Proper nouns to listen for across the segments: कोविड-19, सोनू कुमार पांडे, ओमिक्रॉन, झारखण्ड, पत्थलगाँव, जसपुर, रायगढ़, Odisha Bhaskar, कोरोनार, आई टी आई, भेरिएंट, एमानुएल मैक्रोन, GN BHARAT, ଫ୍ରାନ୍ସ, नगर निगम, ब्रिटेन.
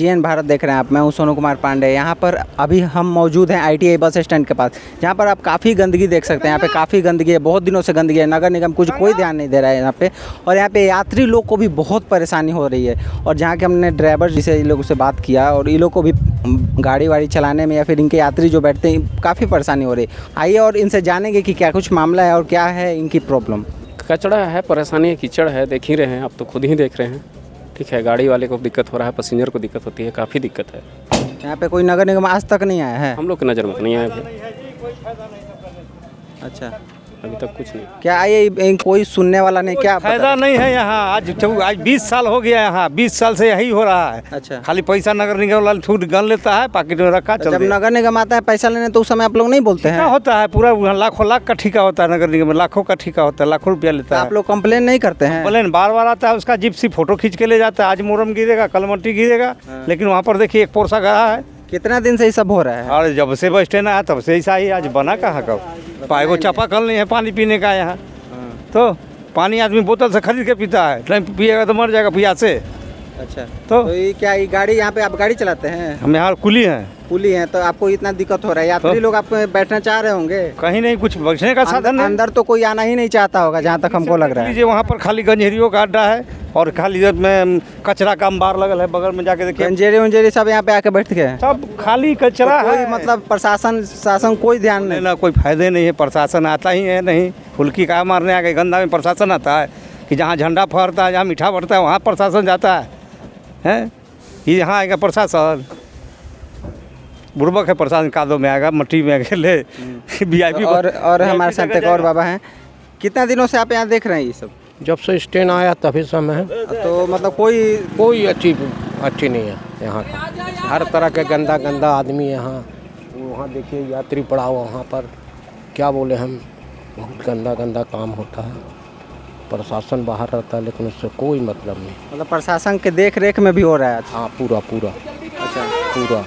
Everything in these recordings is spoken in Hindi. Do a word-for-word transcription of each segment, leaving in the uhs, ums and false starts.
जी एन भारत देख रहे हैं आप। मैं हूँ सोनू कुमार पांडे। यहाँ पर अभी हम मौजूद हैं आई टी आई bus stand के पास, जहाँ पर आप काफ़ी गंदगी देख सकते हैं। यहाँ पे काफ़ी गंदगी है, बहुत दिनों से गंदगी है। नगर निगम कुछ कोई ध्यान नहीं दे रहा है यहाँ पे, और यहाँ पे यात्री लोग को भी बहुत परेशानी हो रही है। और जहाँ के हमने ड्राइवर जिसे इन लोगों से बात किया, और इन लोग को भी गाड़ी वाड़ी चलाने में या फिर इनके यात्री जो बैठते हैं काफ़ी परेशानी हो रही है। आइए और इनसे जानेंगे कि क्या कुछ मामला है और क्या है इनकी प्रॉब्लम। कचड़ा है, परेशानी है, कीचड़ है, देख ही रहे हैं आप, तो खुद ही देख रहे हैं। ठीक है, गाड़ी वाले को दिक्कत हो रहा है, पैसेंजर को दिक्कत होती है, काफ़ी दिक्कत है। यहाँ पे कोई नगर निगम आज तक नहीं आया है, हम लोग की नज़र में नहीं आया है। अच्छा, अभी तक कुछ नहीं। क्या ये कोई सुनने वाला नहीं, क्या फायदा नहीं है यहाँ? आज आज बीस साल हो गया, यहाँ बीस साल से यही हो रहा है। अच्छा, खाली पैसा नगर निगम वाला छूट गन लेता है, पॉकेट में रखा। जब नगर निगम आता है पैसा लेने तो उस समय आप लोग नहीं बोलते हैं? होता है पूरा लाखों लाख का ठेका होता है, नगर निगम में लाखों का ठेका होता है, लाखों रुपया लेता है। आप लोग कंप्लेन नहीं करते हैं? कंप्लेन बार बार आता है, उसका जिप्सी फोटो खींच के ले जाता है। आज मोरम गिरेगा, कल मट्टी गिरेगा, लेकिन वहाँ पर देखिए एक पोरसा गड़ा है। कितना दिन से ये सब हो रहा है? और जब से बस स्टैंड आया तब से ऐसा ही। आज बना कहाँ का पाएगो चापाकल नहीं है पानी पीने का यहाँ, तो पानी आदमी बोतल से खरीद के पीता है, नहीं पिएगा तो मर जाएगा प्यास से। अच्छा, तो, तो ये क्या ये गाड़ी यहाँ पे आप गाड़ी चलाते हैं? हम यहाँ कुली हैं। कुली हैं, तो आपको इतना दिक्कत हो रहा है? यात्री तो, लोग आप बैठना चाह रहे होंगे कहीं नहीं, कुछ बचने का साधन नहीं। अंदर तो कोई आना ही नहीं चाहता होगा जहाँ तक हमको लग रहा है। वहाँ पर खाली गंजेरियों का अड्डा है, और खाली इधर में कचरा का अंबार लगल है। बगल में जाके देखिए गंजेरी उंजेरी सब यहाँ पे आके बैठ गए, सब खाली कचरा है। मतलब प्रशासन शासन कोई ध्यान नहीं, ना कोई फायदे नहीं है। प्रशासन आता ही है नहीं, फुल्की का मारने आ गए। गंदा में प्रशासन आता है कि जहाँ झंडा फहरता है, जहाँ मीठा बढ़ता है, वहाँ प्रशासन जाता है। हैं ये यहाँ आएगा प्रशासन, बुर्बक है प्रशासन, कादों में आएगा, मट्टी में अकेले वी आई पी। और, और हमारे साथ एक और बाबा हैं। कितना दिनों से आप यहाँ देख रहे हैं ये सब? जब से स्टैंड आया तभी समय, तो मतलब कोई कोई अच्छी अच्छी नहीं है यहाँ का। हर तरह के गंदा गंदा आदमी यहाँ, वहाँ देखिए यात्री पड़ा हुआ वहाँ पर। क्या बोले हम, बहुत गंदा गंदा काम होता है। प्रशासन बाहर रहता है लेकिन उससे कोई मतलब नहीं, मतलब प्रशासन के देख रेख में भी हो रहा है। हाँ, पूरा पूरा। अच्छा, पूरा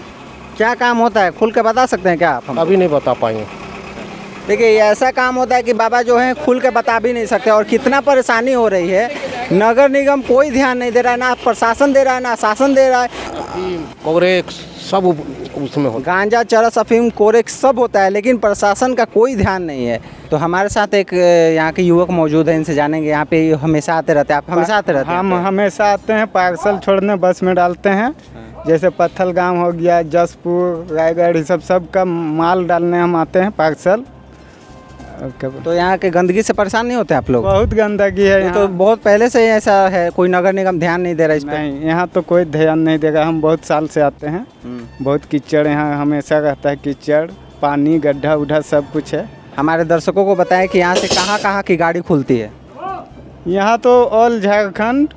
क्या काम होता है खुल के बता सकते हैं क्या आप? हम अभी नहीं बता पाएंगे। देखिए ये ऐसा काम होता है कि बाबा जो है खुल के बता भी नहीं सकते, और कितना परेशानी हो रही है। नगर निगम कोई ध्यान नहीं दे रहा है, ना प्रशासन दे रहा है, ना शासन दे रहा है। कोरेक्स सब उसमें होता है, गांजा चरस अफीम कोरेक्स सब होता है, लेकिन प्रशासन का कोई ध्यान नहीं है। तो हमारे साथ एक यहाँ के युवक मौजूद है, इनसे जानेंगे। यहाँ पे हमेशा आते रहते हैं आप? हमेशा आते रहते हैं? हम हमेशा आते हैं, पार्सल छोड़ने बस में डालते हैं। जैसे पत्थलगाँव हो गया, जसपुर, रायगढ़, सब सब का माल डालने हम आते हैं पार्सल। तो यहाँ के गंदगी से परेशान नहीं होते आप लोग? बहुत गंदगी है यहाँ, तो बहुत पहले से ही ऐसा है। कोई नगर निगम ध्यान नहीं दे रहा है इस पे? नहीं, यहाँ तो कोई ध्यान नहीं देगा। हम बहुत साल से आते हैं, बहुत कीचड़ यहाँ हमेशा रहता है, कीचड़, पानी, गड्ढा उड्ढा सब कुछ है। हमारे दर्शकों को बताएं कि यहाँ से कहाँ कहाँ की गाड़ी खुलती है? यहाँ तो ऑल झारखण्ड,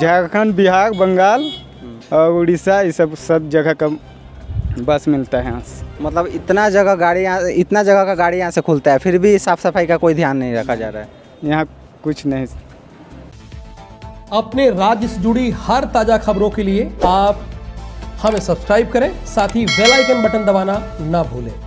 झारखण्ड, बिहार, बंगाल और उड़ीसा, ये सब सब जगह का बस मिलता है यहाँ से। मतलब इतना जगह गाड़ी यहाँ इतना जगह का गाड़ी यहाँ से खुलता है, फिर भी साफ सफाई का कोई ध्यान नहीं रखा जा रहा है यहाँ, कुछ नहीं। अपने राज्य से जुड़ी हर ताजा खबरों के लिए आप हमें सब्सक्राइब करें, साथ ही बेल आइकन बटन दबाना ना भूलें।